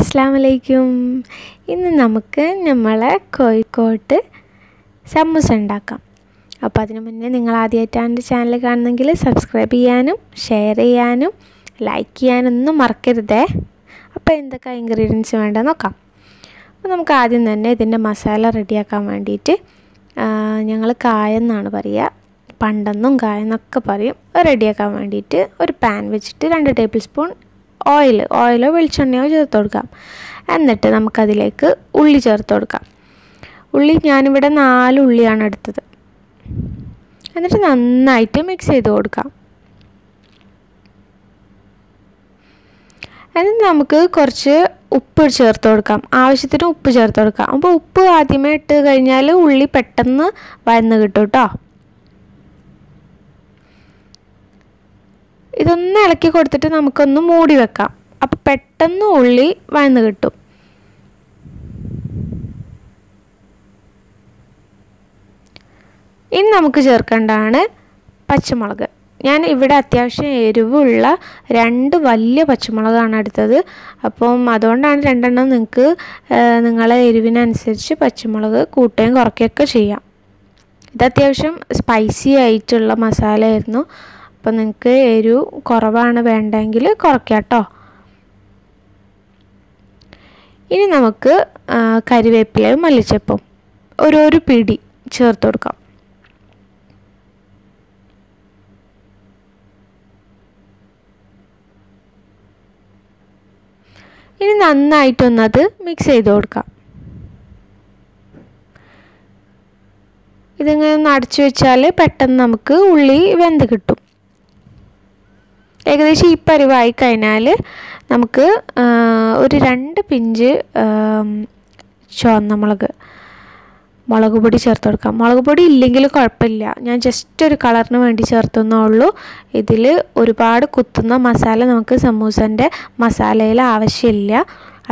അസ്സലാമലൈക്കും ഇന്ന് നമുക്ക് നമ്മളെ കോഴിക്കോട്ട് സമൂസ ഉണ്ടാക്കാം അപ്പോൾ അതിനു മുന്നേ നിങ്ങൾ ആദ്യമായിട്ടാണ് എൻ്റെ ചാനൽ കാണുന്നെങ്കിൽ സബ്സ്ക്രൈബ് ചെയ്യാനും ഷെയർ ചെയ്യാനും ലൈക്ക് ചെയ്യാനൊന്നും മറക്കരുതേ അപ്പോൾ എന്തൊക്കെ ഇൻഗ്രീഡിയൻസ് വേണ്ടെന്ന് നോക്കാം അപ്പോൾ നമുക്ക് ആദ്യം തന്നെ ഇതിൻ്റെ മസാല റെഡിയാക്കാൻ വേണ്ടിയിട്ട് ഞങ്ങൾ കായെന്നാണ് പറയുക പണ്ടെന്നും കായെന്നൊക്കെ പറയും റെഡിയാക്കാൻ വേണ്ടിയിട്ട് ഒരു പാൻ വെച്ചിട്ട് 2 ടേബിൾ സ്പൂൺ ഓയിലോ വെളിച്ചെണ്ണയോ ചേർത്ത് കൊടുക്കാം എന്നിട്ട് നമുക്കതിലേക്ക് ഉള്ളി ചേർത്ത് കൊടുക്കാം ഉള്ളി ഞാനിവിടെ 4 ഉള്ളിയാണ് എടുത്തത് എന്നിട്ട് നന്നായിട്ട് മിക്സ് ചെയ്ത് കൊടുക്കാം എന്നിട്ട് നമുക്ക് കുറച്ച് ഉപ്പ് ചേർത്ത് കൊടുക്കാം ആവശ്യത്തിന് ഉപ്പ് ചേർത്ത് കൊടുക്കാം അപ്പോൾ ഉപ്പ് ആദ്യമേ ഇട്ട് കഴിഞ്ഞാൽ ഉള്ളി പെട്ടെന്ന് വഴന്ന് കിട്ടും കേട്ടോ ഇതൊന്ന് ഇളക്കി കൊടുത്തിട്ട് നമുക്കൊന്ന് മൂടി വെക്കാം അപ്പോൾ പെട്ടെന്ന് ഉള്ളി വഴന്ന് കിട്ടും ഇനി നമുക്ക് ചേർക്കേണ്ടതാണ് പച്ചമുളക് ഞാൻ ഇവിടെ അത്യാവശ്യം എരിവുള്ള 2 വലിയ പച്ചമുളകാണ് എടുത്തത് അപ്പം അതുകൊണ്ടാണ് 2 നിങ്ങൾക്ക് നിങ്ങളെ എരിവിനനുസരിച്ച് പച്ചമുളക് കൂട്ടുകയും കുറയ്ക്കുകയൊക്കെ ചെയ്യാം ഇത് അത്യാവശ്യം സ്പൈസി ആയിട്ടുള്ള മസാലയായിരുന്നു അപ്പോൾ നിങ്ങൾക്ക് എരിവ് കുറവാണ് വേണ്ടെങ്കിൽ കുറയ്ക്കാം കേട്ടോ ഇനി നമുക്ക് കറിവേപ്പിലയും മല്ലിച്ചപ്പും ഒരു പിടി ചേർത്ത് കൊടുക്കാം ഇനി നന്നായിട്ടൊന്നത് മിക്സ് ചെയ്ത് കൊടുക്കാം ഇതിങ്ങനെ ഒന്ന് അടച്ചു വെച്ചാൽ പെട്ടെന്ന് നമുക്ക് ഉള്ളി വെന്ത് കിട്ടും ഏകദേശം ഈ പരിവായി കഴിഞ്ഞാൽ നമുക്ക് ഒരു 2 പിഞ്ച് മുളക് പൊടി ചേർത്ത് കൊടുക്കാം മുളക് പൊടി ഇല്ലെങ്കിൽ കുഴപ്പമില്ല ഞാൻ ജസ്റ്റ് ഒരു കളറിന് വേണ്ടി ചേർത്തുന്നേ ഉള്ളൂ ഇതിൽ ഒരുപാട് കുത്തുന്ന മസാല നമുക്ക് സമൂസൻ്റെ മസാലയിൽ ആവശ്യമില്ല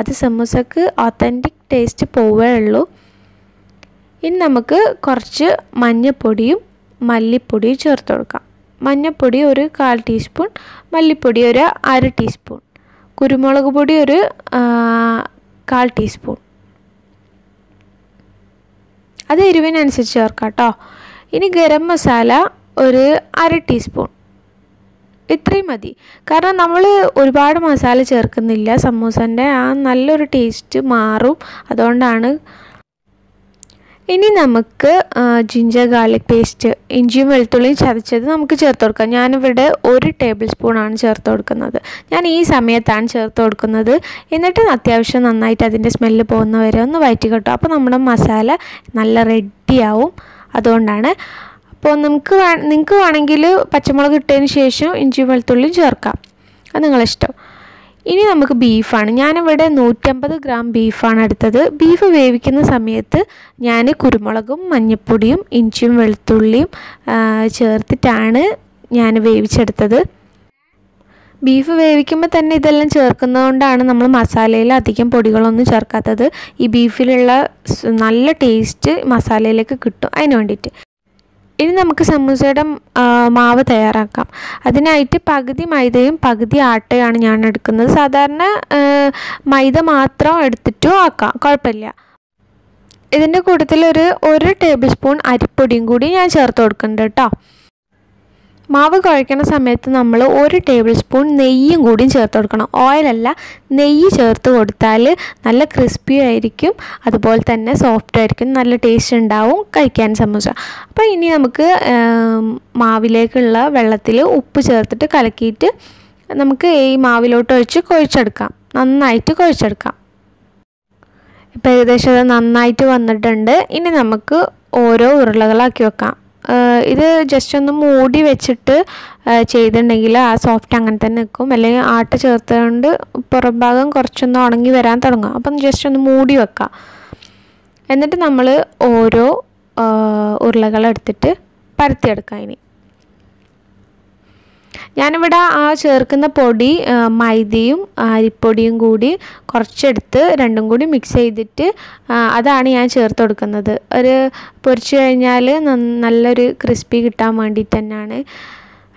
അത് സമൂസക്ക് ഓത്തൻറ്റിക് ടേസ്റ്റ് പോവേ ഉള്ളൂ ഇനി നമുക്ക് കുറച്ച് മഞ്ഞൾപ്പൊടിയും മല്ലിപ്പൊടിയും ചേർത്ത് കൊടുക്കാം മഞ്ഞൾപ്പൊടി ഒരു 1/4 ടീസ്പൂൺ മല്ലിപ്പൊടി ഒരു 1/2 ടീസ്പൂൺ കുരുമുളക് പൊടി ഒരു 1/4 ടീസ്പൂൺ അത് എരിവിനനുസരിച്ച് ചേർക്കാം കേട്ടോ ഇനി ഗരം മസാല ഒരു 1/2 ടീസ്പൂൺ ഇത്രയും മതി കാരണം നമ്മൾ ഒരുപാട് മസാല ചേർക്കുന്നില്ല സമൂസൻ്റെ ആ നല്ലൊരു ടേസ്റ്റ് മാറും അതുകൊണ്ടാണ് ഇനി നമുക്ക് ജിഞ്ചർ ഗാർലിക് പേസ്റ്റ് ഇഞ്ചിയും വെളുത്തുള്ളിയും ചതച്ചത് നമുക്ക് ചേർത്ത് കൊടുക്കാം ഞാനിവിടെ 1 ടേബിൾ സ്പൂണാണ് ചേർത്ത് കൊടുക്കുന്നത് ഞാൻ ഈ സമയത്താണ് ചേർത്ത് കൊടുക്കുന്നത് എന്നിട്ട് അത്യാവശ്യം നന്നായിട്ട് അതിൻ്റെ സ്മെല്ല് പോകുന്ന വരെ ഒന്ന് വഴറ്റി കിട്ടും അപ്പോൾ നമ്മുടെ മസാല നല്ല റെഡിയാവും അതുകൊണ്ടാണ് അപ്പോൾ നിങ്ങൾക്ക് വേണമെങ്കിൽ പച്ചമുളക് ഇട്ടതിന് ശേഷം ഇഞ്ചിയും വെളുത്തുള്ളിയും ചേർക്കാം അത് നിങ്ങളിഷ്ടം ഇനി നമുക്ക് ബീഫാണ് ഞാനിവിടെ 150 ഗ്രാം ബീഫാണ് എടുത്തത് ബീഫ് വേവിക്കുന്ന സമയത്ത് ഞാൻ കുരുമുളകും മഞ്ഞൾപ്പൊടിയും ഇഞ്ചിയും വെളുത്തുള്ളിയും ചേർത്തിട്ടാണ് ഞാൻ വേവിച്ചെടുത്തത് ബീഫ് വേവിക്കുമ്പോൾ തന്നെ ഇതെല്ലാം ചേർക്കുന്നതുകൊണ്ടാണ് നമ്മൾ മസാലയിൽ അധികം പൊടികളൊന്നും ചേർക്കാത്തത് ഈ ബീഫിലുള്ള നല്ല ടേസ്റ്റ് മസാലയിലേക്ക് കിട്ടും അതിന് വേണ്ടിയിട്ട് ഇനി നമുക്ക് സമൂസയുടെ മാവ് തയ്യാറാക്കാം അതിനായിട്ട് പകുതി മൈദയും പകുതി ആട്ടയാണ് ഞാൻ എടുക്കുന്നത് സാധാരണ മൈദ മാത്രം എടുത്തിട്ടും ആക്കാം കുഴപ്പമില്ല ഇതിൻ്റെ കൂട്ടത്തിൽ ഒരു 1 ടേബിൾ സ്പൂൺ അരിപ്പൊടിയും കൂടി ഞാൻ ചേർത്ത് കൊടുക്കുന്നുണ്ട് കേട്ടോ മാവ് കുഴയ്ക്കണ സമയത്ത് നമ്മൾ 1 ടേബിൾ സ്പൂൺ നെയ്യും കൂടിയും ചേർത്ത് കൊടുക്കണം ഓയിലല്ല നെയ്യ് ചേർത്ത് കൊടുത്താൽ നല്ല ക്രിസ്പി ആയിരിക്കും അതുപോലെ തന്നെ സോഫ്റ്റ് ആയിരിക്കും നല്ല ടേസ്റ്റ് ഉണ്ടാവും കഴിക്കാൻ സമൂസ അപ്പോൾ ഇനി നമുക്ക് മാവിലേക്കുള്ള വെള്ളത്തിൽ ഉപ്പ് ചേർത്തിട്ട് കലക്കിയിട്ട് നമുക്ക് ഈ മാവിലോട്ട് ഒഴിച്ച് കുഴച്ചെടുക്കാം നന്നായിട്ട് കുഴച്ചെടുക്കാം ഇപ്പോൾ ഏകദേശം അത് നന്നായിട്ട് വന്നിട്ടുണ്ട് ഇനി നമുക്ക് ഓരോ ഉരുളകളാക്കി വെക്കാം ഇത് ജസ്റ്റ് ഒന്ന് മൂടി വെച്ചിട്ട് ചെയ്തിട്ടുണ്ടെങ്കിൽ ആ സോഫ്റ്റ് അങ്ങനെ തന്നെ നിൽക്കും അല്ലെങ്കിൽ ആട്ട ചേർത്തുകൊണ്ട് പുറം ഭാഗം കുറച്ചൊന്ന് ഉണങ്ങി വരാൻ തുടങ്ങും അപ്പം ജസ്റ്റ് ഒന്ന് മൂടി വെക്കാം എന്നിട്ട് നമ്മൾ ഓരോ ഉരുളകളെടുത്തിട്ട് പരത്തിയെടുക്കാം ഇനി ഞാനിവിടെ ആ ചേർക്കുന്ന പൊടി മൈദയും അരിപ്പൊടിയും കൂടി കുറച്ചെടുത്ത് രണ്ടും കൂടി മിക്സ് ചെയ്തിട്ട് അതാണ് ഞാൻ ചേർത്ത് കൊടുക്കുന്നത് ഒരു പൊരിച്ച് കഴിഞ്ഞാൽ നല്ലൊരു ക്രിസ്പി കിട്ടാൻ വേണ്ടിയിട്ട് തന്നെയാണ്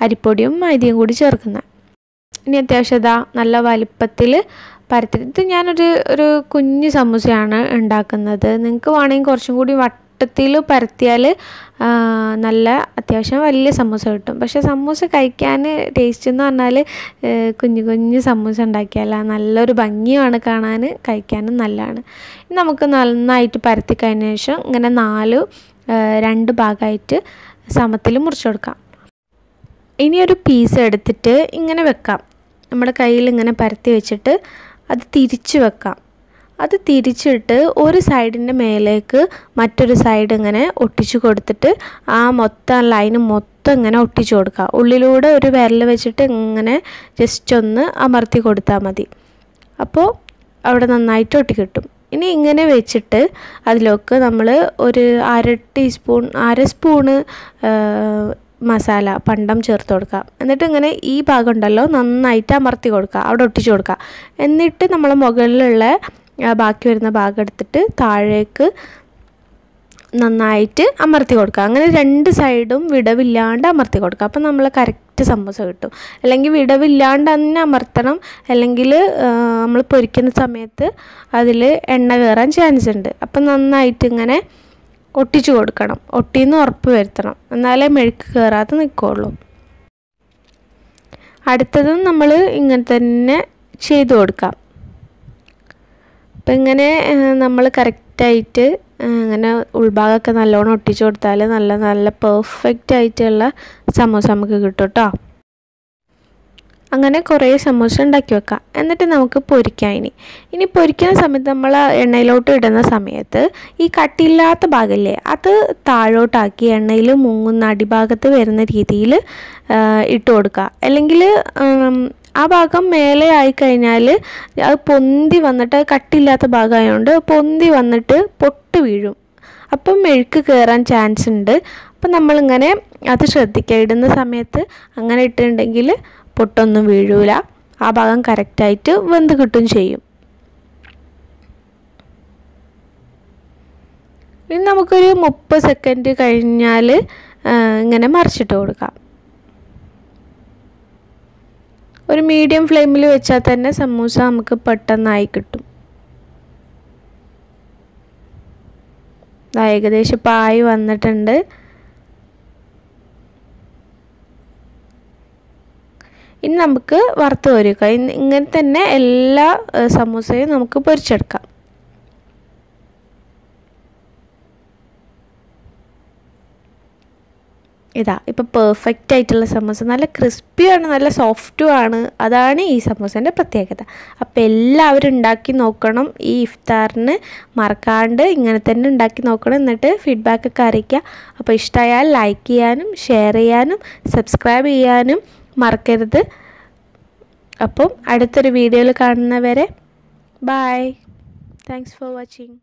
അരിപ്പൊടിയും മൈദയും കൂടി ചേർക്കുന്നത് ഇനി അത്യാവശ്യം നല്ല വലിപ്പത്തിൽ പരത്തിയിട്ട് ഞാനൊരു കുഞ്ഞു സമൂസയാണ് ഉണ്ടാക്കുന്നത്. നിങ്ങൾക്ക് വേണമെങ്കിൽ കുറച്ചും കൂടി വട്ടത്തിൽ പരത്തിയാൽ നല്ല അത്യാവശ്യം വലിയ സമൂസ കിട്ടും. പക്ഷേ സമൂസ കഴിക്കാൻ ടേസ്റ്റ് എന്ന് പറഞ്ഞാൽ കുഞ്ഞു കുഞ്ഞു സമൂസ ഉണ്ടാക്കിയാൽ നല്ലൊരു ഭംഗിയാണ് കാണാൻ, കഴിക്കാനും നല്ലതാണ്. നമുക്ക് നന്നായിട്ട് പരത്തി കഴിഞ്ഞ ശേഷം ഇങ്ങനെ നാല് രണ്ട് ഭാഗമായിട്ട് സമത്തിൽ മുറിച്ച് കൊടുക്കാം. ഇനിയൊരു പീസ് എടുത്തിട്ട് ഇങ്ങനെ വെക്കാം, നമ്മുടെ കയ്യിൽ ഇങ്ങനെ പരത്തി വെച്ചിട്ട് അത് തിരിച്ച് വെക്കാം. അത് തിരിച്ചിട്ട് ഒരു സൈഡിൻ്റെ മേലേക്ക് മറ്റൊരു സൈഡ് ഇങ്ങനെ ഒട്ടിച്ച് കൊടുത്തിട്ട് ആ മൊത്തം ലൈന് മൊത്തം ഇങ്ങനെ ഒട്ടിച്ച് കൊടുക്കുക. ഉള്ളിലൂടെ ഒരു വിരൽ വെച്ചിട്ട് ഇങ്ങനെ ജസ്റ്റ് ഒന്ന് അമർത്തി കൊടുത്താൽ മതി. അപ്പോൾ അവിടെ നന്നായിട്ട് ഒട്ടിക്കിട്ടും. ഇനി ഇങ്ങനെ വെച്ചിട്ട് അതിലേക്ക് നമ്മൾ ഒരു അര സ്പൂണ് മസാല പണ്ടം ചേർത്ത് കൊടുക്കുക. എന്നിട്ട് ഇങ്ങനെ ഈ ഭാഗം ഉണ്ടല്ലോ നന്നായിട്ട് അമർത്തി കൊടുക്കുക, അവിടെ ഒട്ടിച്ച് കൊടുക്കുക. എന്നിട്ട് നമ്മൾ മുകളിലുള്ള ബാക്കി വരുന്ന ഭാഗം എടുത്തിട്ട് താഴേക്ക് നന്നായിട്ട് അമർത്തി കൊടുക്കുക. അങ്ങനെ രണ്ട് സൈഡും വിടവില്ലാണ്ട് അമർത്തി കൊടുക്കുക. അപ്പോൾ നമ്മൾ കറക്റ്റ് സമൂസ കിട്ടും. അല്ലെങ്കിൽ വിടവില്ലാണ്ട് തന്നെ അമർത്തണം, അല്ലെങ്കിൽ നമ്മൾ പൊരിക്കുന്ന സമയത്ത് അതിൽ എണ്ണ കയറാൻ ചാൻസ് ഉണ്ട്. അപ്പം നന്നായിട്ട് ഇങ്ങനെ ഒട്ടിച്ചു കൊടുക്കണം, ഒട്ടിന്ന് ഉറപ്പ് വരുത്തണം, എന്നാലേ മെഴുക്ക് കയറാതെ നിൽക്കുകയുള്ളൂ. അടുത്തതും നമ്മൾ ഇങ്ങനെ തന്നെ ചെയ്തു കൊടുക്കാം. അപ്പം ഇങ്ങനെ നമ്മൾ കറക്റ്റായിട്ട് ഇങ്ങനെ ഉൾഭാഗമൊക്കെ നല്ലോണം ഒട്ടിച്ചു കൊടുത്താൽ നല്ല നല്ല പെർഫെക്റ്റ് ആയിട്ടുള്ള സമൂസ നമുക്ക് കിട്ടും കേട്ടോ. അങ്ങനെ കുറേ സമൂസ ഉണ്ടാക്കി വെക്കാം. എന്നിട്ട് നമുക്ക് പൊരിക്കാം. ഇനി പൊരിക്കുന്ന സമയത്ത് നമ്മൾ എണ്ണയിലോട്ട് ഇടുന്ന സമയത്ത് ഈ കട്ടിയില്ലാത്ത ഭാഗമില്ലേ, അത് താഴോട്ടാക്കി എണ്ണയിൽ മുങ്ങുന്ന അടിഭാഗത്ത് വരുന്ന രീതിയിൽ ഇട്ട് കൊടുക്കുക. അല്ലെങ്കിൽ ആ ഭാഗം മേലെ ആയിക്കഴിഞ്ഞാൽ അത് പൊന്തി വന്നിട്ട് കട്ടിയില്ലാത്ത ഭാഗമായതുകൊണ്ട് പൊന്തി വന്നിട്ട് പൊട്ട് വീഴും. അപ്പം മെഴുക്ക് കയറാൻ ചാൻസ് ഉണ്ട്. അപ്പം നമ്മളിങ്ങനെ അത് ശ്രദ്ധിക്കുക, ഇടുന്ന സമയത്ത് അങ്ങനെ ഇട്ടിട്ടുണ്ടെങ്കിൽ പൊട്ടൊന്നും വീഴൂല, ആ ഭാഗം കറക്റ്റായിട്ട് വെന്ത് കിട്ടും ചെയ്യും. ഇനി നമുക്കൊരു 30 സെക്കൻഡ് കഴിഞ്ഞാൽ ഇങ്ങനെ മറിച്ചിട്ട് കൊടുക്കാം. ഒരു മീഡിയം ഫ്ലെയിമിൽ വെച്ചാൽ തന്നെ സമൂസ നമുക്ക് പെട്ടെന്നായി കിട്ടും. ഏകദേശം പായി വന്നിട്ടുണ്ട്. ഇനി നമുക്ക് വറുത്ത് കോരിക്കാം. ഇങ്ങനെ തന്നെ എല്ലാ സമൂസയും നമുക്ക് പൊരിച്ചെടുക്കാം. ഇതാ ഇപ്പോൾ പെർഫെക്റ്റ് ആയിട്ടുള്ള സമൂസ, നല്ല ക്രിസ്പിയാണ്, നല്ല സോഫ്റ്റുമാണ്. അതാണ് ഈ സമൂസേൻ്റെ പ്രത്യേകത. അപ്പോൾ എല്ലാവരും ഉണ്ടാക്കി നോക്കണം ഈ ഇഫ്താറിന്, മറക്കാണ്ട് ഇങ്ങനെ തന്നെ ഉണ്ടാക്കി നോക്കണം. എന്നിട്ട് ഫീഡ്ബാക്കൊക്കെ അറിയിക്കുക. അപ്പോൾ ഇഷ്ടമായാൽ ലൈക്ക് ചെയ്യാനും ഷെയർ ചെയ്യാനും സബ്സ്ക്രൈബ് ചെയ്യാനും മറക്കരുത്. അപ്പം അടുത്തൊരു വീഡിയോയിൽ കാണുന്നവരെ ബൈ. Thanks for watching.